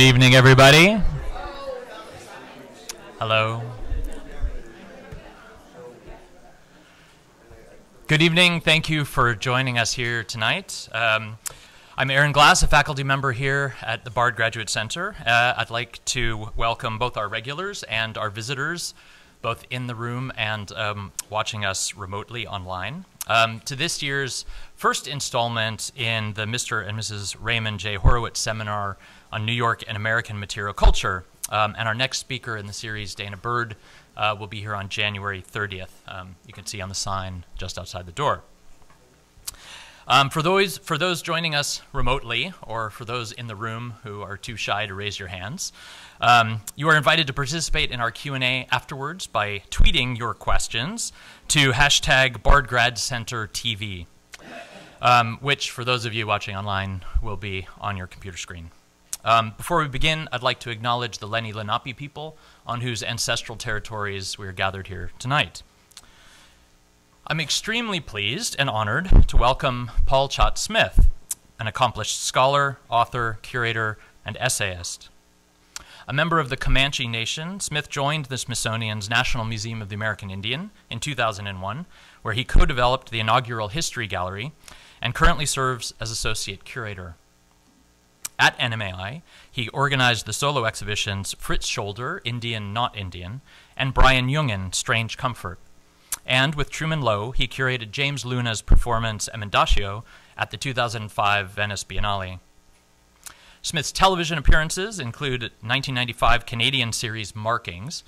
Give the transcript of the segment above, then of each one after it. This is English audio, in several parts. Good evening, everybody. Hello. Good evening. Thank you for joining us here tonight. I'm Aaron Glass, a faculty member here at the Bard Graduate Center. I'd like to welcome both our regulars and our visitors, both in the room and watching us remotely online, to this year's first installment in the Mr. and Mrs. Raymond J. Horowitz Seminar on New York and American Material Culture. And our next speaker in the series, Dana Bird, will be here on January 30th. You can see on the sign just outside the door. For those joining us remotely, or for those in the room who are too shy to raise your hands, you are invited to participate in our Q&A afterwards by tweeting your questions to hashtag BardGradCenterTV, which, for those of you watching online, will be on your computer screen. Before we begin, I'd like to acknowledge the Lenni-Lenape people on whose ancestral territories we are gathered here tonight. I'm extremely pleased and honored to welcome Paul Chaat Smith, an accomplished scholar, author, curator, and essayist. A member of the Comanche Nation, Smith joined the Smithsonian's National Museum of the American Indian in 2001, where he co-developed the inaugural History Gallery and currently serves as associate curator. At NMAI, he organized the solo exhibitions Fritz Scholder, Indian Not Indian, and Brian Jungen, Strange Comfort. And with Truman Lowe, he curated James Luna's performance Emendacio at the 2005 Venice Biennale. Smith's television appearances include 1995 Canadian series Markings,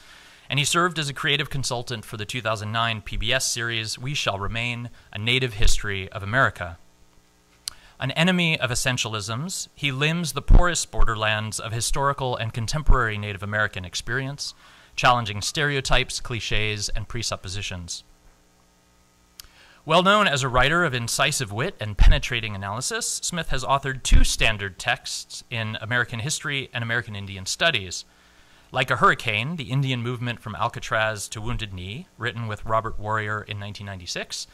and he served as a creative consultant for the 2009 PBS series We Shall Remain, A Native History of America. An enemy of essentialisms, he limbs the porous borderlands of historical and contemporary Native American experience, challenging stereotypes, cliches, and presuppositions. Well known as a writer of incisive wit and penetrating analysis, Smith has authored two standard texts in American history and American Indian studies. Like a Hurricane, the Indian Movement from Alcatraz to Wounded Knee, written with Robert Warrior in 1996,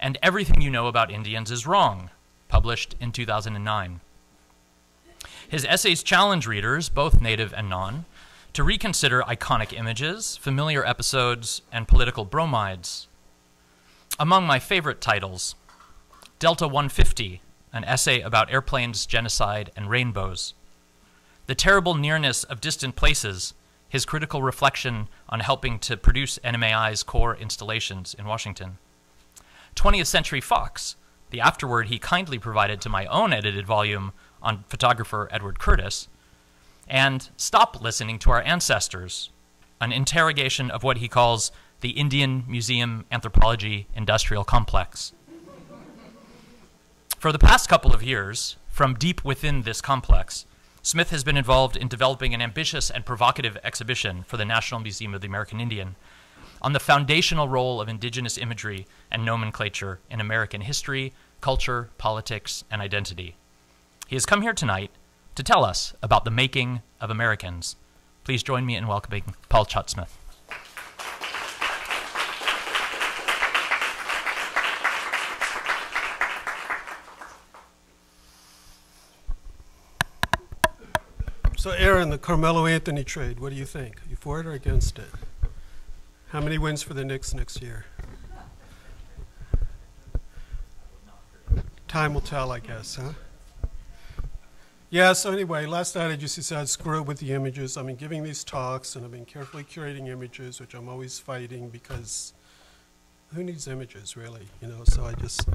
and Everything You Know About Indians Is Wrong, published in 2009. His essays challenge readers, both native and non, to reconsider iconic images, familiar episodes, and political bromides. Among my favorite titles, Delta 150, an essay about airplanes, genocide, and rainbows. The Terrible Nearness of Distant Places, his critical reflection on helping to produce NMAI's core installations in Washington. 20th Century Fox, the afterword he kindly provided to my own edited volume on photographer Edward Curtis, and Stop Listening to Our Ancestors, an interrogation of what he calls the Indian Museum Anthropology Industrial Complex. For the past couple of years, from deep within this complex, Smith has been involved in developing an ambitious and provocative exhibition for the National Museum of the American Indian on the foundational role of indigenous imagery and nomenclature in American history, culture, politics, and identity. He has come here tonight to tell us about the making of Americans. Please join me in welcoming Paul Chaat Smith. So Aaron, the Carmelo Anthony trade, what do you think? Are you for it or against it? How many wins for the Knicks next year? Time will tell, I guess, huh? Yeah, so anyway, last night I just said, screw it with the images. I've been giving these talks, and I've been carefully curating images, which I'm always fighting, because who needs images, really? You know, so I just,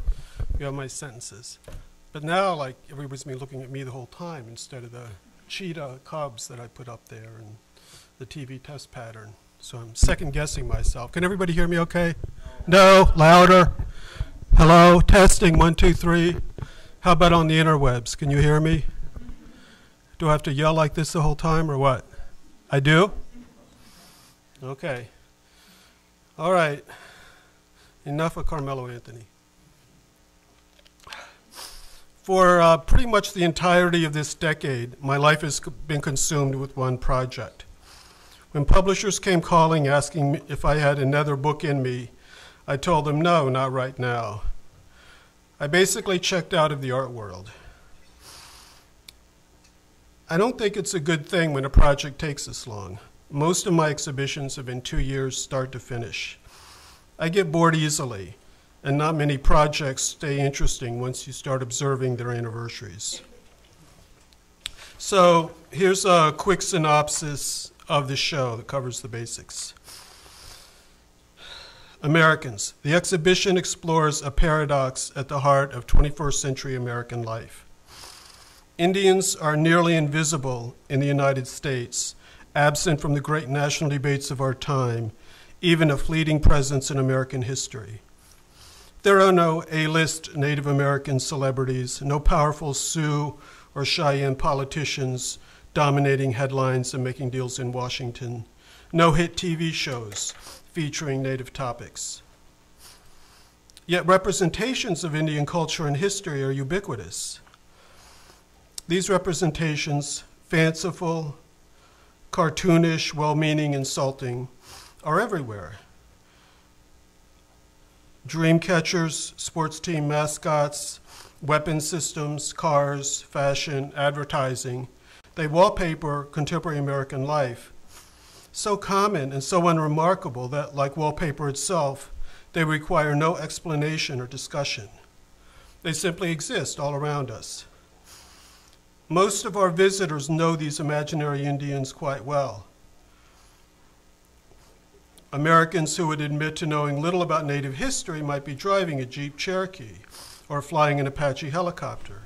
you know, my sentences. But now, like, everybody's been looking at me the whole time instead of the cheetah cubs that I put up there and the TV test pattern. So I'm second-guessing myself. Can everybody hear me okay? No? Louder? Hello? Testing, 1, 2, 3. How about on the interwebs? Can you hear me? Do I have to yell like this the whole time or what? I do? Okay. All right. Enough of Carmelo Anthony. For pretty much the entirety of this decade, my life has been consumed with one project. When publishers came calling asking me if I had another book in me, I told them, no, not right now. I basically checked out of the art world. I don't think it's a good thing when a project takes this long. Most of my exhibitions have been 2 years start to finish. I get bored easily, and not many projects stay interesting once you start observing their anniversaries. So here's a quick synopsis of the show that covers the basics. Americans, the exhibition explores a paradox at the heart of 21st century American life. Indians are nearly invisible in the United States, absent from the great national debates of our time, even a fleeting presence in American history. There are no A-list Native American celebrities, no powerful Sioux or Cheyenne politicians dominating headlines and making deals in Washington, no hit TV shows featuring Native topics. Yet representations of Indian culture and history are ubiquitous. These representations, fanciful, cartoonish, well-meaning, insulting, are everywhere. Dream catchers, sports team mascots, weapon systems, cars, fashion, advertising. They wallpaper contemporary American life. So common and so unremarkable that, like wallpaper itself, they require no explanation or discussion. They simply exist all around us. Most of our visitors know these imaginary Indians quite well. Americans who would admit to knowing little about Native history might be driving a Jeep Cherokee or flying an Apache helicopter.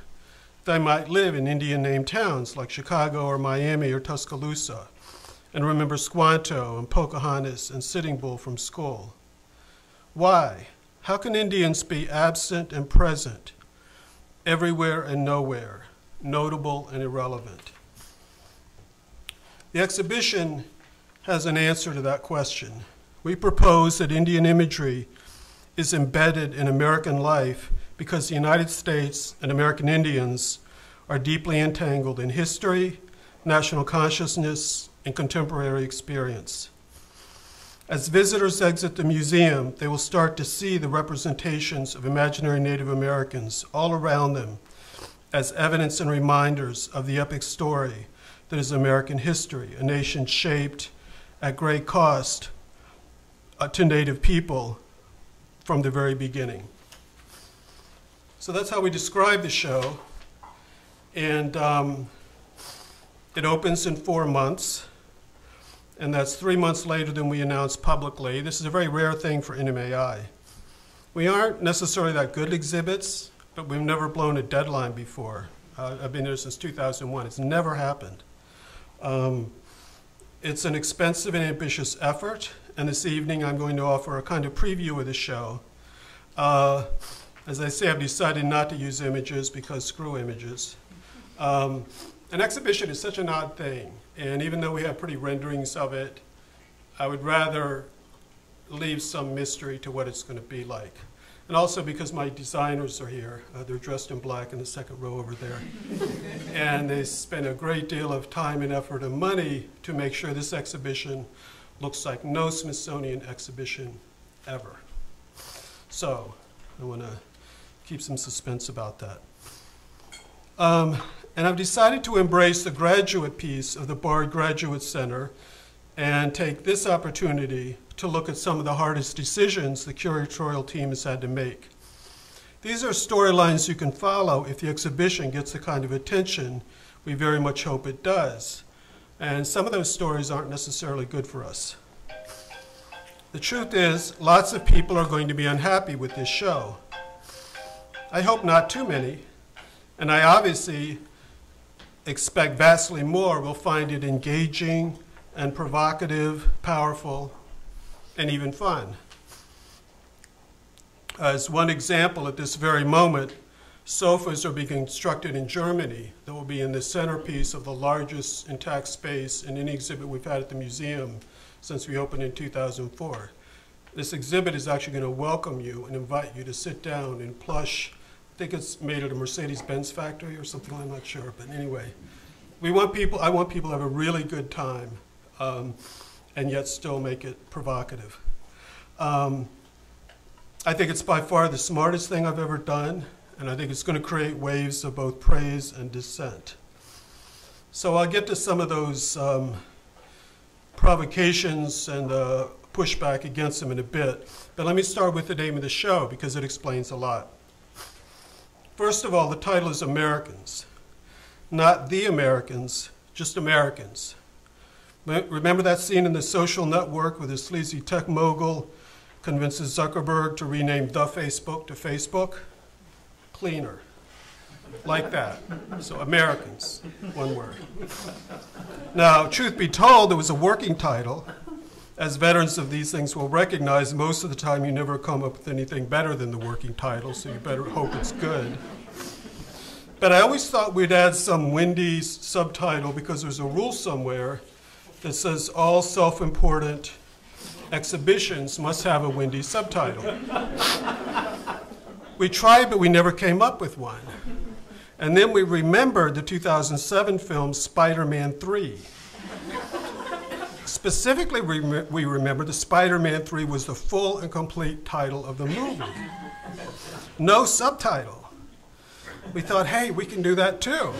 They might live in Indian-named towns like Chicago or Miami or Tuscaloosa and remember Squanto and Pocahontas and Sitting Bull from school. Why? How can Indians be absent and present, everywhere and nowhere, notable and irrelevant? The exhibition has an answer to that question. We propose that Indian imagery is embedded in American life because the United States and American Indians are deeply entangled in history, national consciousness, and contemporary experience. As visitors exit the museum, they will start to see the representations of imaginary Native Americans all around them as evidence and reminders of the epic story that is American history, a nation shaped at great cost to Native people from the very beginning. So that's how we describe the show. And it opens in 4 months. And that's 3 months later than we announced publicly. This is a very rare thing for NMAI. We aren't necessarily that good exhibits, but we've never blown a deadline before. I've been here since 2001. It's never happened. It's an expensive and ambitious effort. And this evening, I'm going to offer a kind of preview of the show. As I say, I've decided not to use images because screw images. An exhibition is such an odd thing. And even though we have pretty renderings of it, I would rather leave some mystery to what it's going to be like. And also because my designers are here. They're dressed in black in the second row over there. And they spent a great deal of time and effort and money to make sure this exhibition looks like no Smithsonian exhibition ever. So I want to keep some suspense about that. And I've decided to embrace the graduate piece of the Bard Graduate Center and take this opportunity to look at some of the hardest decisions the curatorial team has had to make. These are storylines you can follow if the exhibition gets the kind of attention we very much hope it does. And some of those stories aren't necessarily good for us. The truth is, lots of people are going to be unhappy with this show. I hope not too many, and I obviously expect vastly more will find it engaging and provocative, powerful, and even fun. As one example, at this very moment, sofas are being constructed in Germany that will be in the centerpiece of the largest intact space in any exhibit we've had at the museum since we opened in 2004. This exhibit is actually going to welcome you and invite you to sit down in plush, I think it's made at a Mercedes-Benz factory or something, I'm not sure, but anyway. I want people to have a really good time and yet still make it provocative. I think it's by far the smartest thing I've ever done, and I think it's going to create waves of both praise and dissent. So I'll get to some of those provocations and pushback against them in a bit. But let me start with the name of the show, because it explains a lot. First of all, the title is Americans. Not the Americans, just Americans. Remember that scene in The Social Network where the sleazy tech mogul convinces Zuckerberg to rename the Facebook to Facebook? Cleaner. Like that. So Americans, one word. Now, truth be told, it was a working title. As veterans of these things will recognize, most of the time you never come up with anything better than the working title, so you better hope it's good. But I always thought we'd add some windy subtitle, because there's a rule somewhere that says all self-important exhibitions must have a windy subtitle. We tried, but we never came up with one. And then we remembered the 2007 film Spider-Man 3. Specifically, we remember that Spider-Man 3 was the full and complete title of the movie. No subtitle. We thought, hey, we can do that too.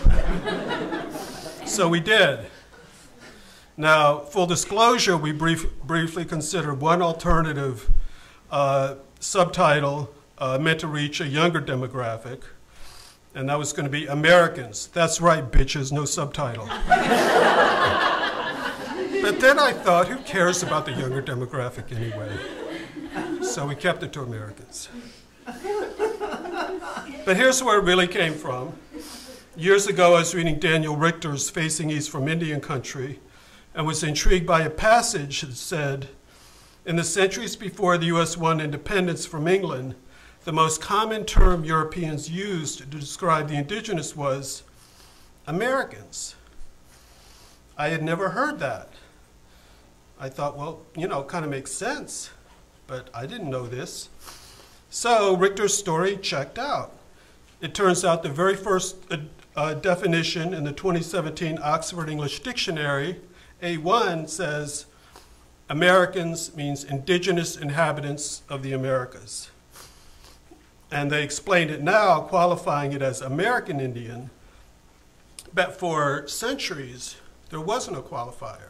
So we did. Now, full disclosure, we briefly considered one alternative subtitle meant to reach a younger demographic, and that was going to be Americans. That's right, bitches, no subtitle. But then I thought, who cares about the younger demographic anyway? So we kept it to Americans. But here's where it really came from. Years ago, I was reading Daniel Richter's Facing East from Indian Country, and was intrigued by a passage that said, in the centuries before the US won independence from England, the most common term Europeans used to describe the indigenous was Americans. I had never heard that. I thought, well, you know, it kind of makes sense, but I didn't know this. So Richter's story checked out. It turns out the very first definition in the 2017 Oxford English Dictionary, A1, says Americans means indigenous inhabitants of the Americas. And they explained it now, qualifying it as American Indian. But for centuries, there wasn't a qualifier.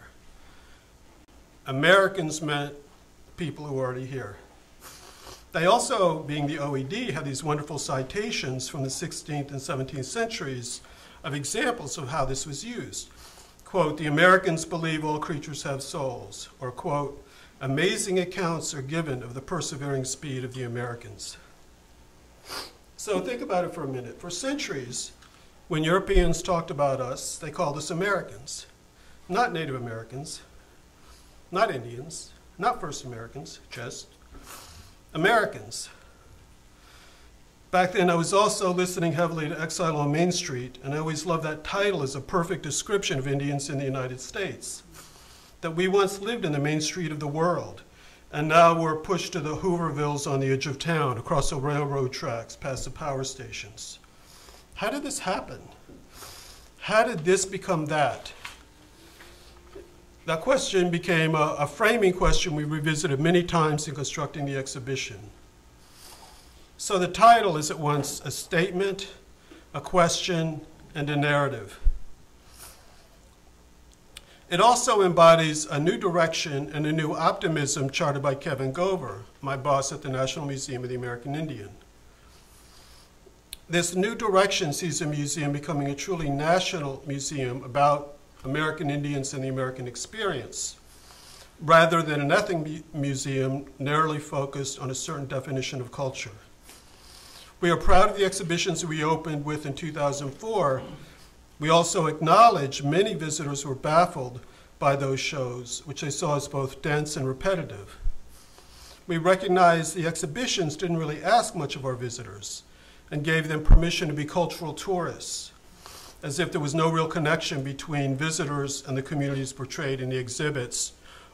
Americans meant people who were already here. They also, being the OED, had these wonderful citations from the 16th and 17th centuries of examples of how this was used. Quote, the Americans believe all creatures have souls, or quote, amazing accounts are given of the persevering speed of the Americans. So think about it for a minute. For centuries, when Europeans talked about us, they called us Americans, not Native Americans, not Indians, not First Americans, just Americans. Back then, I was also listening heavily to Exile on Main Street, and I always loved that title as a perfect description of Indians in the United States, that we once lived in the Main Street of the world, and now we're pushed to the Hoovervilles on the edge of town, across the railroad tracks, past the power stations. How did this happen? How did this become that? That question became a framing question we revisited many times in constructing the exhibition. So the title is at once a statement, a question, and a narrative. It also embodies a new direction and a new optimism charted by Kevin Gover, my boss at the National Museum of the American Indian. This new direction sees the museum becoming a truly national museum about American Indians and the American experience, rather than an ethnic museum narrowly focused on a certain definition of culture. We are proud of the exhibitions we opened with in 2004. We also acknowledge many visitors were baffled by those shows, which they saw as both dense and repetitive. We recognize the exhibitions didn't really ask much of our visitors and gave them permission to be cultural tourists, as if there was no real connection between visitors and the communities portrayed in the exhibits,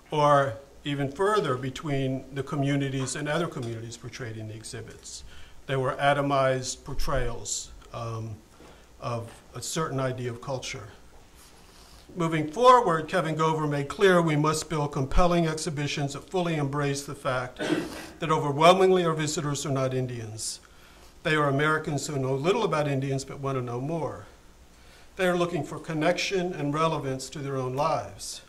or even further, between the communities and other communities portrayed in the exhibits. They were atomized portrayals of a certain idea of culture. Moving forward, Kevin Gover made clear we must build compelling exhibitions that fully embrace the fact that overwhelmingly our visitors are not Indians. They are Americans who know little about Indians but want to know more. They are looking for connection and relevance to their own lives.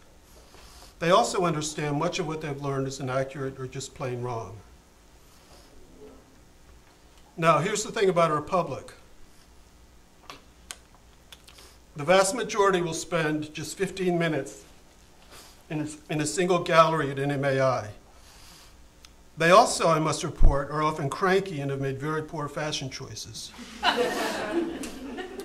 They also understand much of what they've learned is inaccurate or just plain wrong. Now, here's the thing about a republic. The vast majority will spend just 15 minutes in a single gallery at NMAI. They also, I must report, are often cranky and have made very poor fashion choices.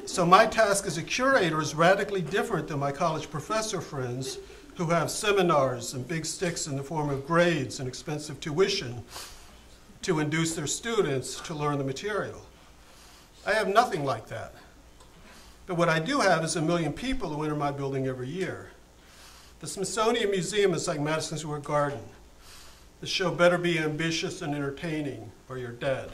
So my task as a curator is radically different than my college professor friends who have seminars and big sticks in the form of grades and expensive tuition to induce their students to learn the material. I have nothing like that. But what I do have is a million people who enter my building every year. The Smithsonian Museum is like Madison Square Garden. The show better be ambitious and entertaining, or you're dead.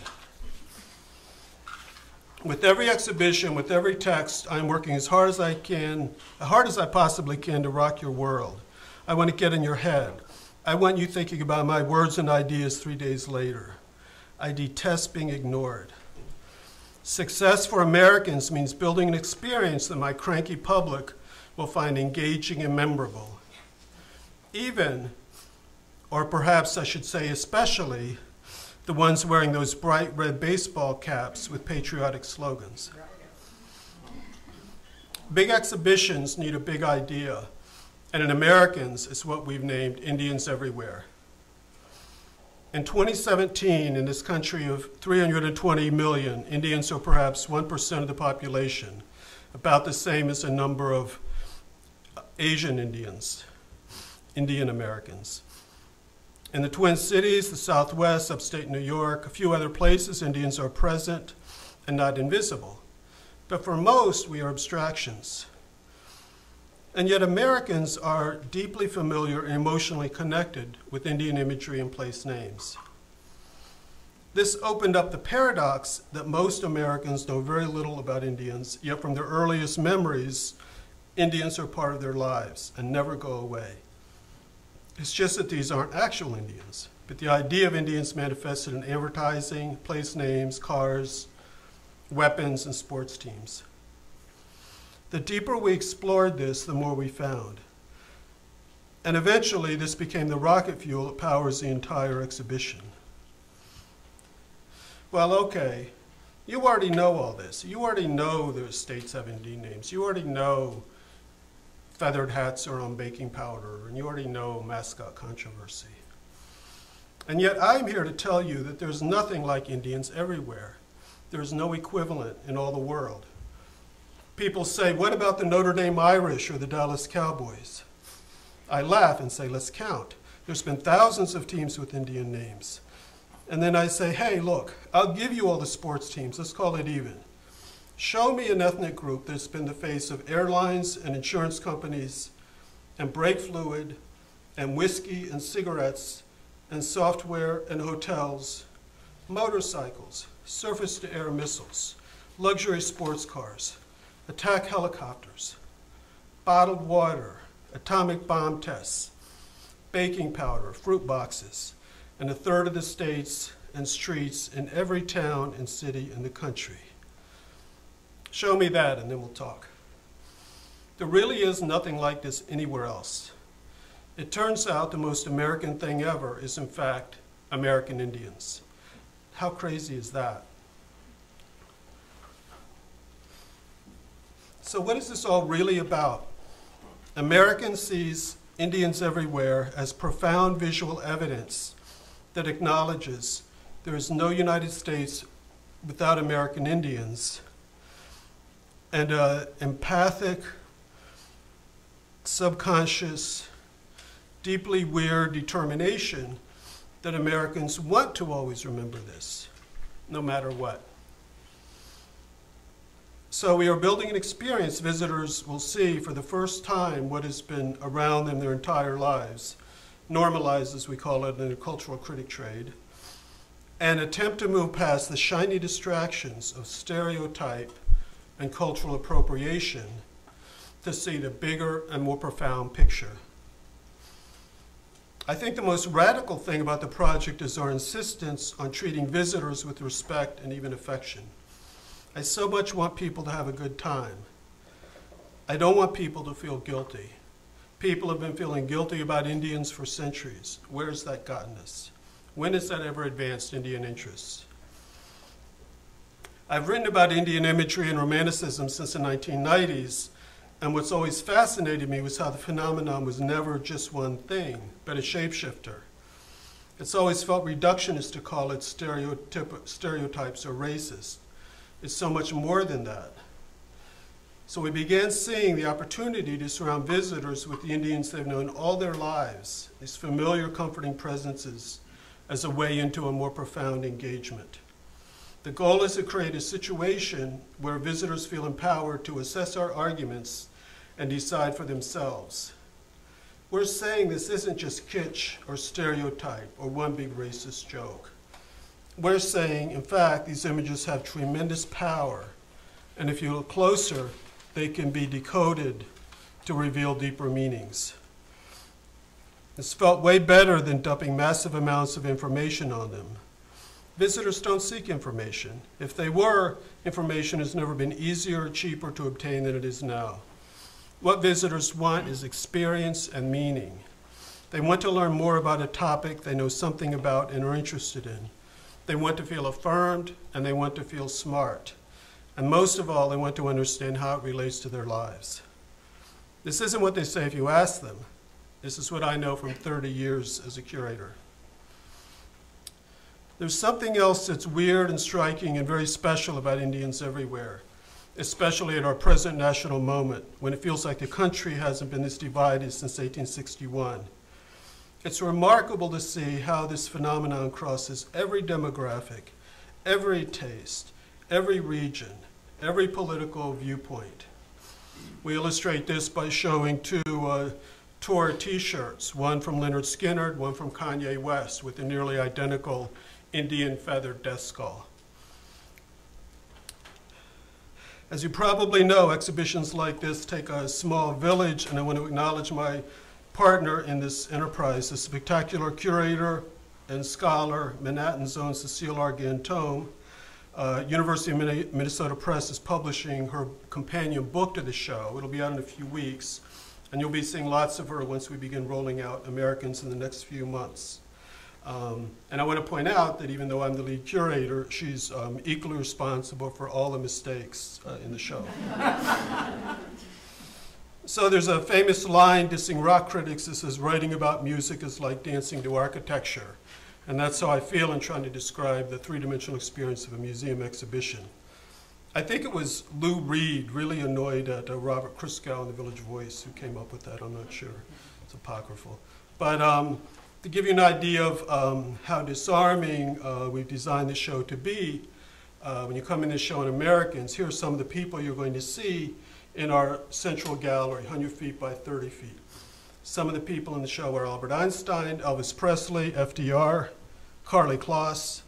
With every exhibition, with every text, I'm working as hard as I possibly can to rock your world. I want to get in your head. I want you thinking about my words and ideas 3 days later. I detest being ignored. Success for Americans means building an experience that my cranky public will find engaging and memorable. Even, or perhaps I should say especially, the ones wearing those bright red baseball caps with patriotic slogans. Big exhibitions need a big idea, and in Americans, it's what we've named Indians Everywhere. In 2017, in this country of 320 million, Indians are perhaps 1% of the population, about the same as the number of Asian Indians, Indian Americans. In the Twin Cities, the Southwest, upstate New York, a few other places, Indians are present and not invisible. But for most, we are abstractions. And yet Americans are deeply familiar and emotionally connected with Indian imagery and place names. This opened up the paradox that most Americans know very little about Indians, yet from their earliest memories, Indians are part of their lives and never go away. It's just that these aren't actual Indians, but the idea of Indians manifested in advertising, place names, cars, weapons, and sports teams. The deeper we explored this, the more we found. And eventually, this became the rocket fuel that powers the entire exhibition. Well, okay, you already know all this. You already know the states have Indian names. You already know feathered hats are on baking powder, and you already know mascot controversy. And yet I'm here to tell you that there's nothing like Indians everywhere. There's no equivalent in all the world. People say, what about the Notre Dame Irish or the Dallas Cowboys? I laugh and say, let's count. There's been thousands of teams with Indian names. And then I say, hey, look, I'll give you all the sports teams. Let's call it even. Show me an ethnic group that's been the face of airlines and insurance companies and brake fluid and whiskey and cigarettes and software and hotels, motorcycles, surface-to-air missiles, luxury sports cars, attack helicopters, bottled water, atomic bomb tests, baking powder, fruit boxes, and a third of the states and streets in every town and city in the country. Show me that, and then we'll talk. There really is nothing like this anywhere else. It turns out the most American thing ever is, in fact, American Indians. How crazy is that? So what is this all really about? Americans sees Indians everywhere as profound visual evidence that acknowledges there is no United States without American Indians, and an empathic, subconscious, deeply weird determination that Americans want to always remember this, no matter what. So we are building an experience visitors will see for the first time what has been around them their entire lives, normalized, as we call it in the cultural critic trade, and attempt to move past the shiny distractions of stereotype and cultural appropriation to see the bigger and more profound picture. I think the most radical thing about the project is our insistence on treating visitors with respect and even affection. I so much want people to have a good time. I don't want people to feel guilty. People have been feeling guilty about Indians for centuries. Where has that gotten us? When has that ever advanced Indian interests? I've written about Indian imagery and romanticism since the 1990s, and what's always fascinated me was how the phenomenon was never just one thing, but a shapeshifter. It's always felt reductionist to call it stereotypes or racist. It's so much more than that. So we began seeing the opportunity to surround visitors with the Indians they've known all their lives, these familiar, comforting presences, as a way into a more profound engagement. The goal is to create a situation where visitors feel empowered to assess our arguments and decide for themselves. We're saying this isn't just kitsch or stereotype or one big racist joke. We're saying, in fact, these images have tremendous power, and if you look closer, they can be decoded to reveal deeper meanings. This felt way better than dumping massive amounts of information on them. Visitors don't seek information. If they were, information has never been easier or cheaper to obtain than it is now. What visitors want is experience and meaning. They want to learn more about a topic they know something about and are interested in. They want to feel affirmed, and they want to feel smart. And most of all, they want to understand how it relates to their lives. This isn't what they say if you ask them. This is what I know from 30 years as a curator. There's something else that's weird and striking and very special about Indians everywhere, especially at our present national moment, when it feels like the country hasn't been this divided since 1861. It's remarkable to see how this phenomenon crosses every demographic, every taste, every region, every political viewpoint. We illustrate this by showing two tour t-shirts, one from Lynyrd Skynyrd, one from Kanye West, with a nearly identical Indian feathered death skull. As you probably know, exhibitions like this take a small village, and I want to acknowledge my partner in this enterprise, the spectacular curator and scholar, Manhattan's own Cecile Argento. University of Minnesota Press is publishing her companion book to the show. It'll be out in a few weeks, and you'll be seeing lots of her once we begin rolling out Americans in the next few months. And I want to point out that even though I'm the lead curator, she's equally responsible for all the mistakes in the show. So there's a famous line dissing rock critics that says, writing about music is like dancing to architecture. And that's how I feel in trying to describe the three-dimensional experience of a museum exhibition. I think it was Lou Reed, really annoyed at Robert Christgau in the Village Voice, who came up with that. I'm not sure. It's apocryphal. But to give you an idea of how disarming we've designed the show to be, when you come in this show on Americans, here are some of the people you're going to see in our central gallery, 100 feet by 30 feet. Some of the people in the show are Albert Einstein, Elvis Presley, FDR, Karlie Kloss,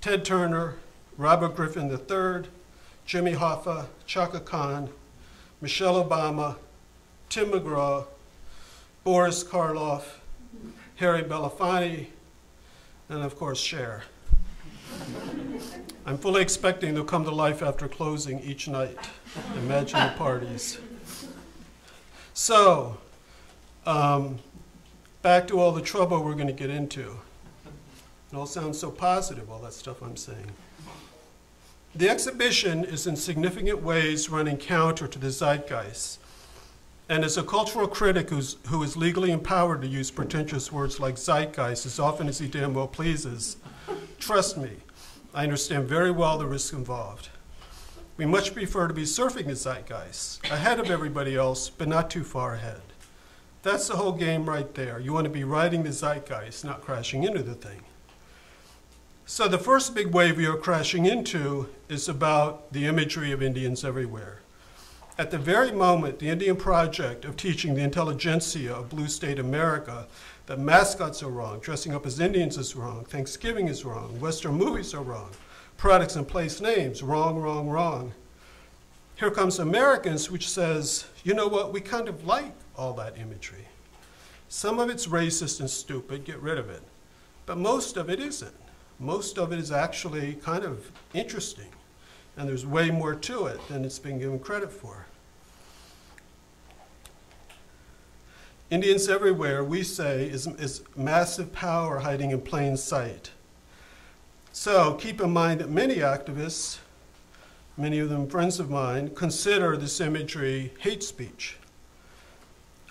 Ted Turner, Robert Griffin III, Jimmy Hoffa, Chaka Khan, Michelle Obama, Tim McGraw, Boris Karloff, Harry Belafonte, and of course, Cher. I'm fully expecting they'll come to life after closing each night. Imagine the parties. So, back to all the trouble we're going to get into. It all sounds so positive, all that stuff I'm saying. The exhibition is in significant ways running counter to the zeitgeist. And as a cultural critic who is legally empowered to use pretentious words like zeitgeist as often as he damn well pleases, trust me, I understand very well the risks involved. We much prefer to be surfing the zeitgeist, ahead of everybody else, but not too far ahead. That's the whole game right there. You want to be riding the zeitgeist, not crashing into the thing. So the first big wave you're crashing into is about the imagery of Indians everywhere. At the very moment, the Indian project of teaching the intelligentsia of blue state America that mascots are wrong, dressing up as Indians is wrong, Thanksgiving is wrong, Western movies are wrong, products and place names, wrong, wrong, wrong. Here comes Americans, which says, you know what, we kind of like all that imagery. Some of it's racist and stupid, get rid of it. But most of it isn't. Most of it is actually kind of interesting. And there's way more to it than it's been given credit for. Indians Everywhere, we say, is massive power hiding in plain sight. So keep in mind that many activists, many of them friends of mine, consider this imagery hate speech.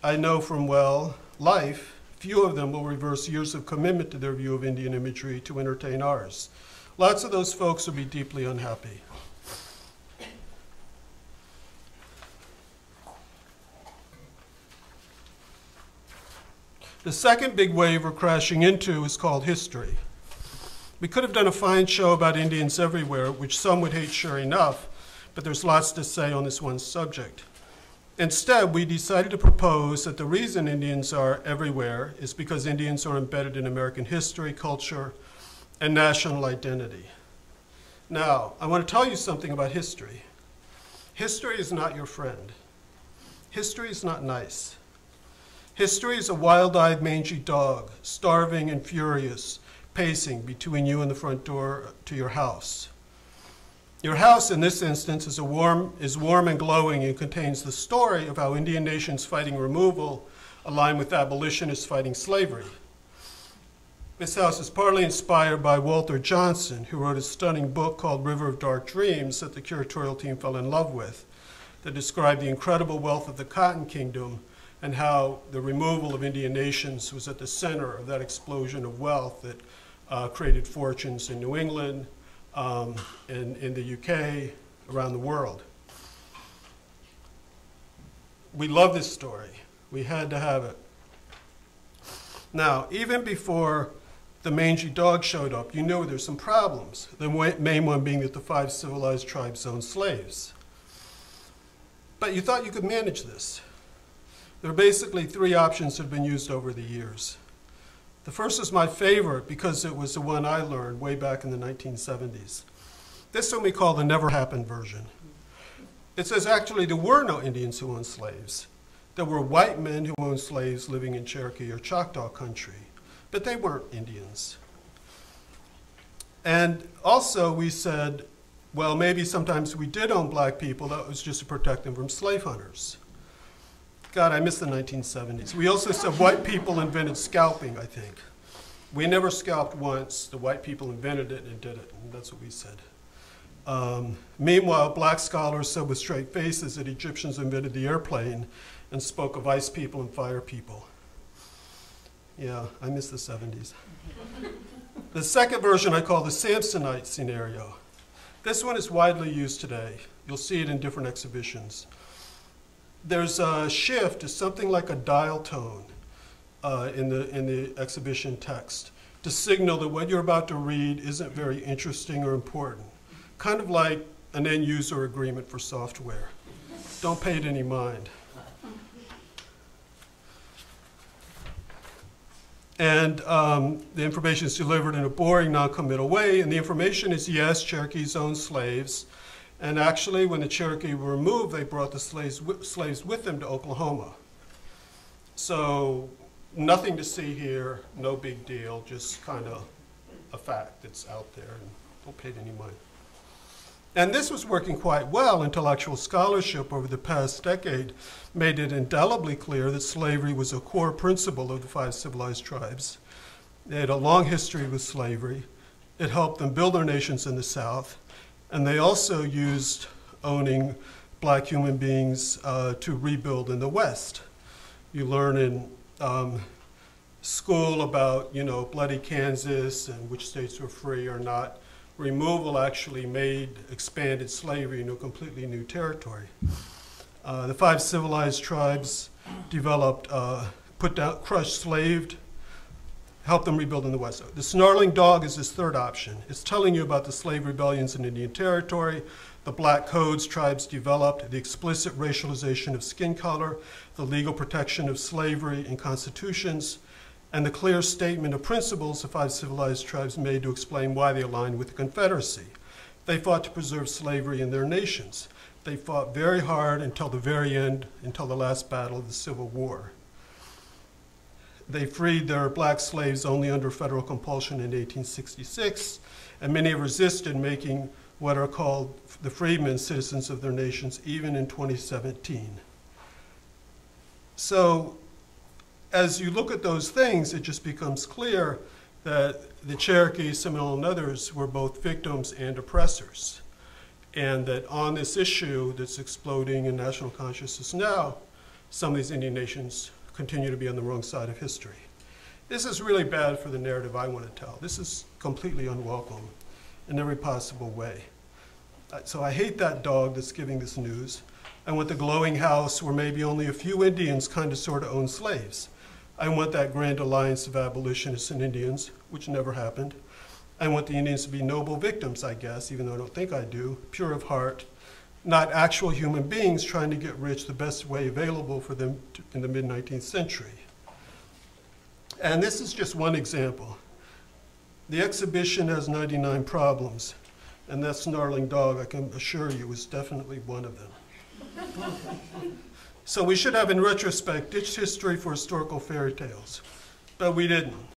I know from, well, life, few of them will reverse years of commitment to their view of Indian imagery to entertain ours. Lots of those folks will be deeply unhappy. The second big wave we're crashing into is called history. We could have done a fine show about Indians Everywhere, which some would hate sure enough, but there's lots to say on this one subject. Instead, we decided to propose that the reason Indians are everywhere is because Indians are embedded in American history, culture, and national identity. Now, I want to tell you something about history. History is not your friend. History is not nice. History is a wild-eyed, mangy dog, starving and furious, pacing between you and the front door to your house. Your house, in this instance, is warm and glowing and contains the story of how Indian nations fighting removal align with abolitionists fighting slavery. This house is partly inspired by Walter Johnson, who wrote a stunning book called River of Dark Dreams that the curatorial team fell in love with, that described the incredible wealth of the Cotton Kingdom and how the removal of Indian nations was at the center of that explosion of wealth that created fortunes in New England, and in the UK, around the world. We love this story. We had to have it. Now, even before the mangy dog showed up, you knew there's some problems, the main one being that the 5 civilized tribes owned slaves. But you thought you could manage this. There are basically 3 options that have been used over the years. The first is my favorite because it was the one I learned way back in the 1970s. This one we call the never happened version. It says actually there were no Indians who owned slaves. There were white men who owned slaves living in Cherokee or Choctaw country, but they weren't Indians. And also we said, well, maybe sometimes we did own black people, that was just to protect them from slave hunters. God, I miss the 1970s. We also said white people invented scalping, I think. We never scalped once. The white people invented it and did it, and that's what we said. Meanwhile, black scholars said with straight faces that Egyptians invented the airplane and spoke of ice people and fire people. Yeah, I miss the 70s. The second version I call the Samsonite scenario. This one is widely used today. You'll see it in different exhibitions. There's a shift to something like a dial tone in the exhibition text to signal that what you're about to read isn't very interesting or important. Kind of like an end user agreement for software. Don't pay it any mind. And the information is delivered in a boring, non-committal way, and the information is, yes, Cherokees owned slaves. And actually, when the Cherokee were removed, they brought the slaves with them to Oklahoma. So nothing to see here, no big deal, just kind of a fact that's out there, and don't pay it any mind. And this was working quite well. Intellectual scholarship over the past decade made it indelibly clear that slavery was a core principle of the 5 civilized tribes. They had a long history with slavery. It helped them build their nations in the South. And they also used owning black human beings to rebuild in the West. You learn in school about, you know, bloody Kansas and which states were free or not. Removal actually made expanded slavery into a completely new territory. The 5 civilized tribes developed, put down, crushed, slaved, help them rebuild in the West. The snarling dog is this third option. It's telling you about the slave rebellions in Indian territory, the black codes tribes developed, the explicit racialization of skin color, the legal protection of slavery in constitutions, and the clear statement of principles the 5 civilized tribes made to explain why they aligned with the Confederacy. They fought to preserve slavery in their nations. They fought very hard until the very end, until the last battle of the Civil War. They freed their black slaves only under federal compulsion in 1866, and many resisted making what are called the freedmen citizens of their nations even in 2017. So as you look at those things, it just becomes clear that the Cherokee, Seminole, and others were both victims and oppressors. And that on this issue that's exploding in national consciousness now, some of these Indian nations continue to be on the wrong side of history. This is really bad for the narrative I want to tell. This is completely unwelcome in every possible way. So I hate that dog that's giving this news. I want the glowing house where maybe only a few Indians kind of sort of own slaves. I want that grand alliance of abolitionists and Indians, which never happened. I want the Indians to be noble victims, I guess, even though I don't think I do, pure of heart, not actual human beings trying to get rich the best way available for them in the mid-19th century. And this is just one example. The exhibition has 99 problems, and that snarling dog, I can assure you, is definitely one of them. So we should have, in retrospect, ditched history for historical fairy tales, but we didn't.